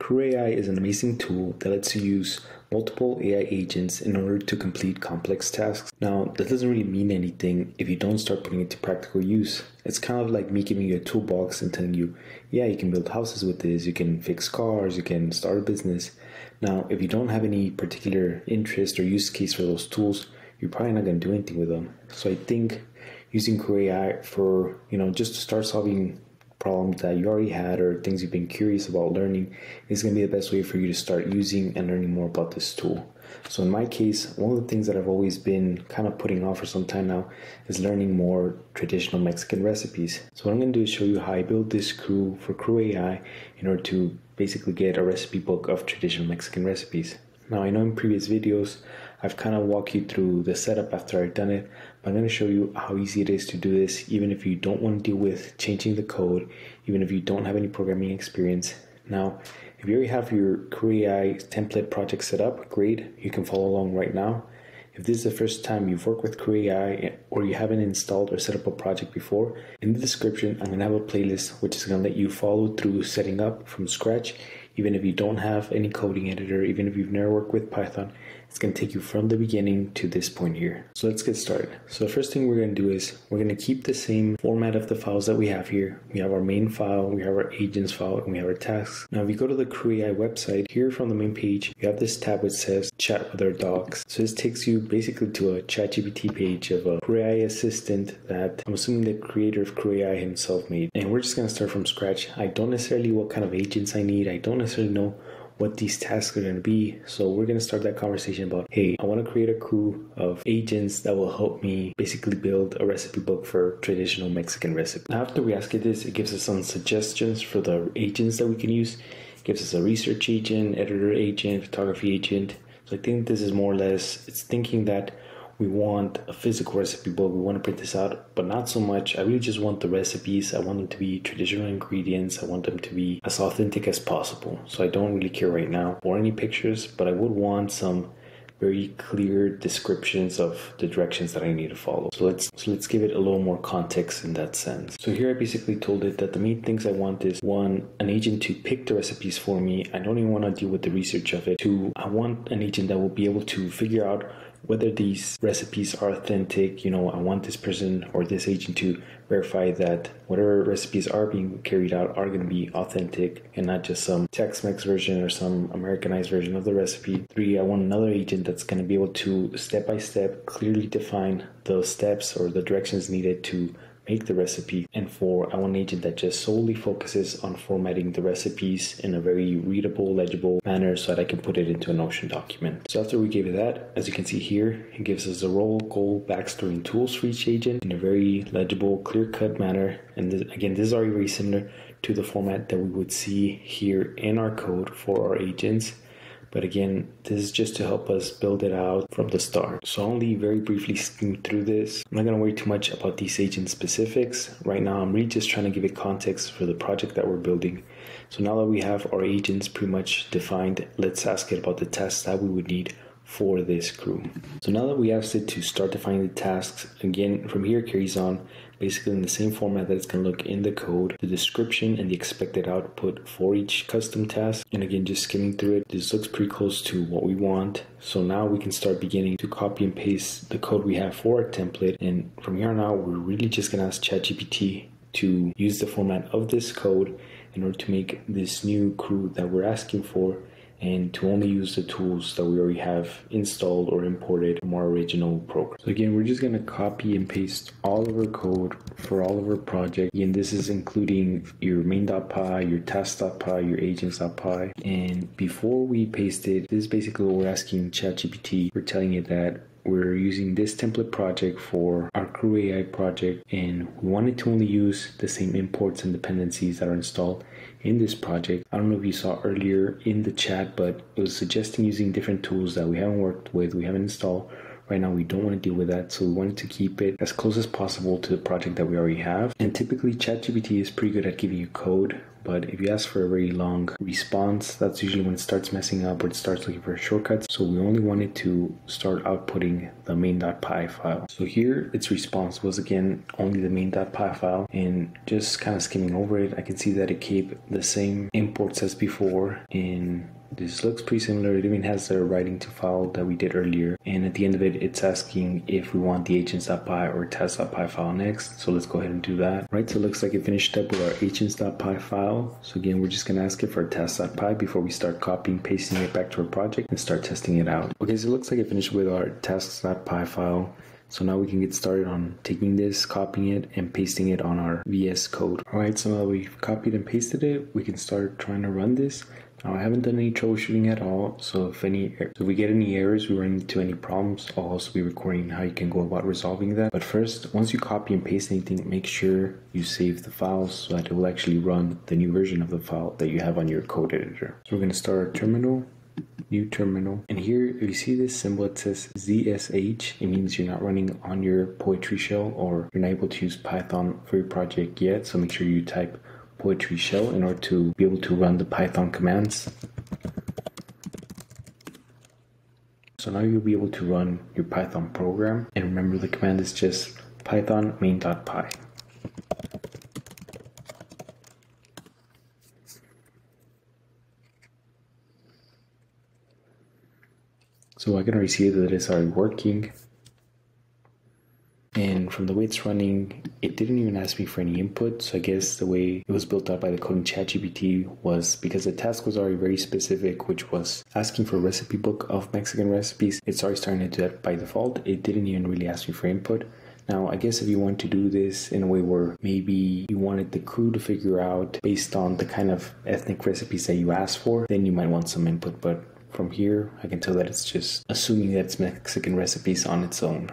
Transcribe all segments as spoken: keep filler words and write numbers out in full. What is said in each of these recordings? CrewAI is an amazing tool that lets you use multiple A I agents in order to complete complex tasks. Now, that doesn't really mean anything if you don't start putting it to practical use. It's kind of like me giving you a toolbox and telling you, yeah, you can build houses with this, you can fix cars, you can start a business. Now, if you don't have any particular interest or use case for those tools, you're probably not going to do anything with them. So I think using CrewAI for, you know, just to start solving problems that you already had or things you've been curious about learning is going to be the best way for you to start using and learning more about this tool. So in my case, one of the things that I've always been kind of putting off for some time now is learning more traditional Mexican recipes. So what I'm going to do is show you how I built this crew for CrewAI in order to basically get a recipe book of traditional Mexican recipes. Now, I know in previous videos, I've kind of walked you through the setup after I've done it, but I'm going to show you how easy it is to do this, even if you don't want to deal with changing the code, even if you don't have any programming experience. Now, if you already have your CrewAI template project set up, great, you can follow along right now. If this is the first time you've worked with CrewAI or you haven't installed or set up a project before, in the description, I'm going to have a playlist which is going to let you follow through setting up from scratch. Even if you don't have any coding editor, even if you've never worked with Python, it's going to take you from the beginning to this point here. So let's get started. So the first thing we're going to do is we're going to keep the same format of the files that we have here. We have our main file, we have our agents file, and we have our tasks. Now, if you go to the CrewAI website, here from the main page, you have this tab which says chat with our docs. So this takes you basically to a ChatGPT page of a CrewAI assistant that I'm assuming the creator of CrewAI himself made. And we're just going to start from scratch. I don't necessarily know what kind of agents I need. I don't necessarily know what these tasks are going to be, so we're going to start that conversation about, hey, I want to create a crew of agents that will help me basically build a recipe book for traditional Mexican recipe. After we ask it this, it gives us some suggestions for the agents that we can use. It gives us a research agent, editor agent, photography agent. So I think this is more or less, it's thinking that we want a physical recipe book, we want to print this out, but not so much. I really just want the recipes. I want them to be traditional ingredients. I want them to be as authentic as possible. So I don't really care right now for any pictures, but I would want some very clear descriptions of the directions that I need to follow. So let's so let's give it a little more context in that sense. So here I basically told it that the main things I want is, one, an agent to pick the recipes for me. I don't even want to deal with the research of it. Two, I want an agent that will be able to figure out whether these recipes are authentic. You know, I want this person or this agent to verify that whatever recipes are being carried out are going to be authentic and not just some Tex-Mex version or some Americanized version of the recipe. Three, I want another agent that's going to be able to step-by-step clearly define the steps or the directions needed to make the recipe. And four, I want an agent that just solely focuses on formatting the recipes in a very readable, legible manner so that I can put it into a Notion document. So after we gave it that, as you can see here, it gives us a role, goal, backstory, and tools for each agent in a very legible, clear-cut manner. And this, again, this is already very similar to the format that we would see here in our code for our agents. But again, this is just to help us build it out from the start. So I'll only very briefly skim through this. I'm not going to worry too much about these agent specifics. Right now, I'm really just trying to give it context for the project that we're building. So now that we have our agents pretty much defined, let's ask it about the tasks that we would need for this crew. So now that we asked it to start defining the tasks, again, from here it carries on basically in the same format that it's going to look in the code, the description and the expected output for each custom task. And again, just skimming through it, this looks pretty close to what we want. So now we can start beginning to copy and paste the code we have for our template. And from here on out, we're really just going to ask ChatGPT to use the format of this code in order to make this new crew that we're asking for, and to only use the tools that we already have installed or imported from our original program. So again, we're just going to copy and paste all of our code for all of our project. Again, this is including your main.py, your task.py, your agents.py. And before we paste it, this is basically what we're asking ChatGPT. We're telling it that we're using this template project for our CrewAI project, and we wanted to only use the same imports and dependencies that are installed in this project. I don't know if you saw earlier in the chat, but it was suggesting using different tools that we haven't worked with, we haven't installed. Right now, we don't want to deal with that, so we wanted to keep it as close as possible to the project that we already have. And typically, ChatGPT is pretty good at giving you code But if you ask for a very long response, that's usually when it starts messing up or it starts looking for shortcuts. So we only wanted to start outputting the main.py file. So here its response was again only the main.py file, and just kind of skimming over it, I can see that it kept the same imports as before, and this looks pretty similar. It even has the writing to file that we did earlier. And at the end of it, it's asking if we want the agents.py or test.py file next. So let's go ahead and do that. Right, so it looks like it finished up with our agents.py file. So again, we're just gonna ask it for test.py before we start copying, pasting it back to our project and start testing it out. Okay, so it looks like it finished with our tasks.py file. So now we can get started on taking this, copying it, and pasting it on our V S Code. All right, so now we've copied and pasted it, we can start trying to run this. Now I haven't done any troubleshooting at all, so if any, so if we get any errors, we run into any problems, I'll also be recording how you can go about resolving that. But first, once you copy and paste anything, make sure you save the files so that it will actually run the new version of the file that you have on your code editor. So we're going to start our terminal. New terminal, and here if you see this symbol, it says zsh. It means you're not running on your Poetry shell, or you're not able to use Python for your project yet, so make sure you type Poetry shell in order to be able to run the Python commands. So now you'll be able to run your Python program, and remember the command is just python main.py. So I can already see that it's already working, and from the way it's running, it didn't even ask me for any input. So I guess the way it was built out by the code in ChatGPT was because the task was already very specific, which was asking for a recipe book of Mexican recipes. It's already starting to do that by default. It didn't even really ask me for input. Now, I guess if you want to do this in a way where maybe you wanted the crew to figure out based on the kind of ethnic recipes that you asked for, then you might want some input. But from here, I can tell that it's just assuming that it's Mexican recipes on its own.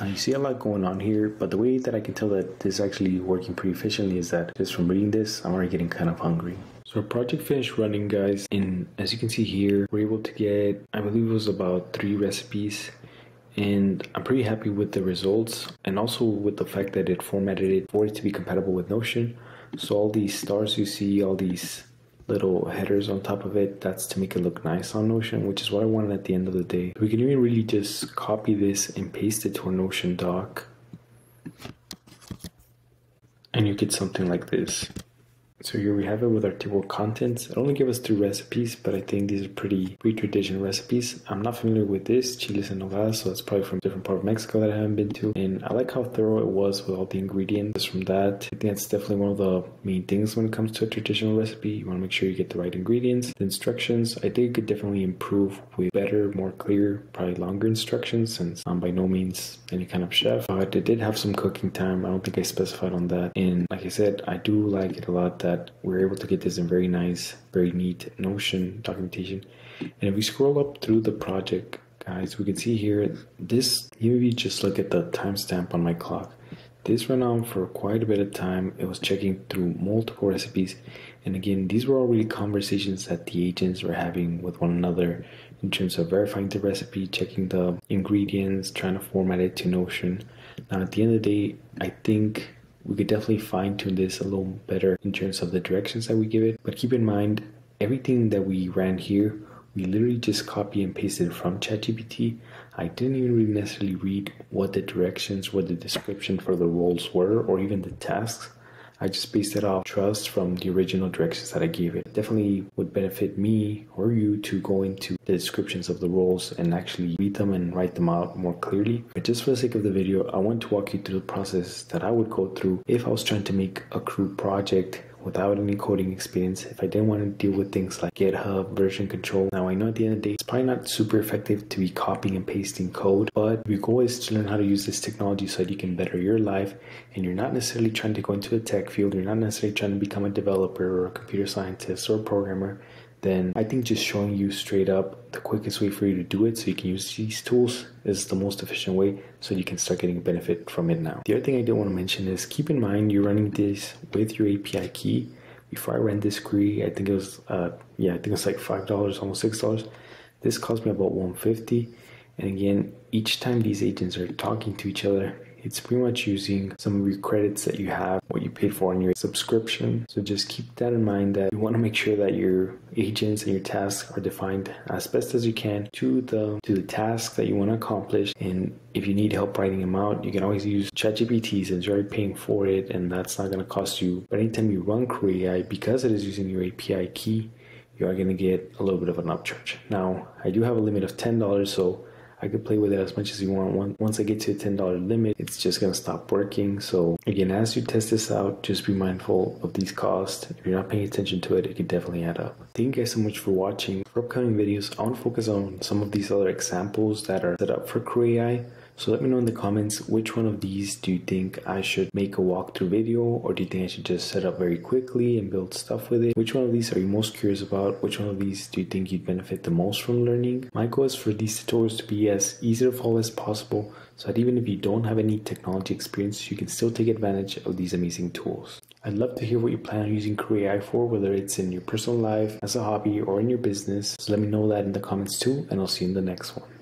Now you see a lot going on here, but the way that I can tell that this is actually working pretty efficiently is that just from reading this, I'm already getting kind of hungry. So our project finished running, guys, and as you can see here, we're able to get, I believe it was about three recipes, and I'm pretty happy with the results, and also with the fact that it formatted it for it to be compatible with Notion. So all these stars you see, all these little headers on top of it, that's to make it look nice on Notion, which is what I wanted at the end of the day. We can even really just copy this and paste it to a Notion doc, and you get something like this. So here we have it with our table of contents. It only gave us three recipes, but I think these are pretty pretty traditional recipes. I'm not familiar with this, chiles en nogada, so it's probably from a different part of Mexico that I haven't been to. And I like how thorough it was with all the ingredients. Just from that, I think that's definitely one of the main things when it comes to a traditional recipe. You want to make sure you get the right ingredients. The instructions, I think it could definitely improve with better, more clear, probably longer instructions, since I'm by no means any kind of chef. But it did have some cooking time. I don't think I specified on that. And like I said, I do like it a lot that we're able to get this in very nice, very neat Notion documentation. And if we scroll up through the project, guys, we can see here, this, maybe just look at the timestamp on my clock. This ran on for quite a bit of time. It was checking through multiple recipes. And again, these were already conversations that the agents were having with one another in terms of verifying the recipe, checking the ingredients, trying to format it to Notion. Now, at the end of the day, I think we could definitely fine-tune this a little better in terms of the directions that we give it. But keep in mind, everything that we ran here, we literally just copy and pasted from ChatGPT. I didn't even really necessarily read what the directions, what the description for the roles were, or even the tasks. I just based it off trust from the original directions that I gave it. It definitely would benefit me or you to go into the descriptions of the roles and actually read them and write them out more clearly. But just for the sake of the video, I want to walk you through the process that I would go through if I was trying to make a crew project without any coding experience, if I didn't want to deal with things like GitHub, version control. Now I know at the end of the day, it's probably not super effective to be copying and pasting code, but your goal is to learn how to use this technology so that you can better your life, and you're not necessarily trying to go into the tech field, you're not necessarily trying to become a developer or a computer scientist or a programmer. Then I think just showing you straight up the quickest way for you to do it so you can use these tools is the most efficient way so you can start getting benefit from it now. The other thing I did want to mention is keep in mind you're running this with your A P I key. Before I ran this query, I think it was uh, yeah, I think it was like five dollars, almost six dollars. This cost me about one hundred fifty dollars. And again, each time these agents are talking to each other, It's pretty much using some of your credits that you have, what you paid for in your subscription. So just keep that in mind, that you want to make sure that your agents and your tasks are defined as best as you can to the to the tasks that you want to accomplish. And if you need help writing them out, you can always use ChatGPT, since you're already paying for it and that's not going to cost you. But anytime you run CrewAI, because it is using your A P I key, you are going to get a little bit of an upcharge. Now, I do have a limit of ten dollars, so I could play with it as much as you want. Once I get to the ten dollar limit, it's just going to stop working. So again, as you test this out, just be mindful of these costs. If you're not paying attention to it, it could definitely add up. Thank you guys so much for watching. For upcoming videos, I want to focus on some of these other examples that are set up for CrewAI. So let me know in the comments, which one of these do you think I should make a walkthrough video, or do you think I should just set up very quickly and build stuff with it? Which one of these are you most curious about? Which one of these do you think you'd benefit the most from learning? My goal is for these tutorials to be as easy to follow as possible, so that even if you don't have any technology experience, you can still take advantage of these amazing tools. I'd love to hear what you plan on using CrewAI for, whether it's in your personal life, as a hobby, or in your business. So let me know that in the comments too, and I'll see you in the next one.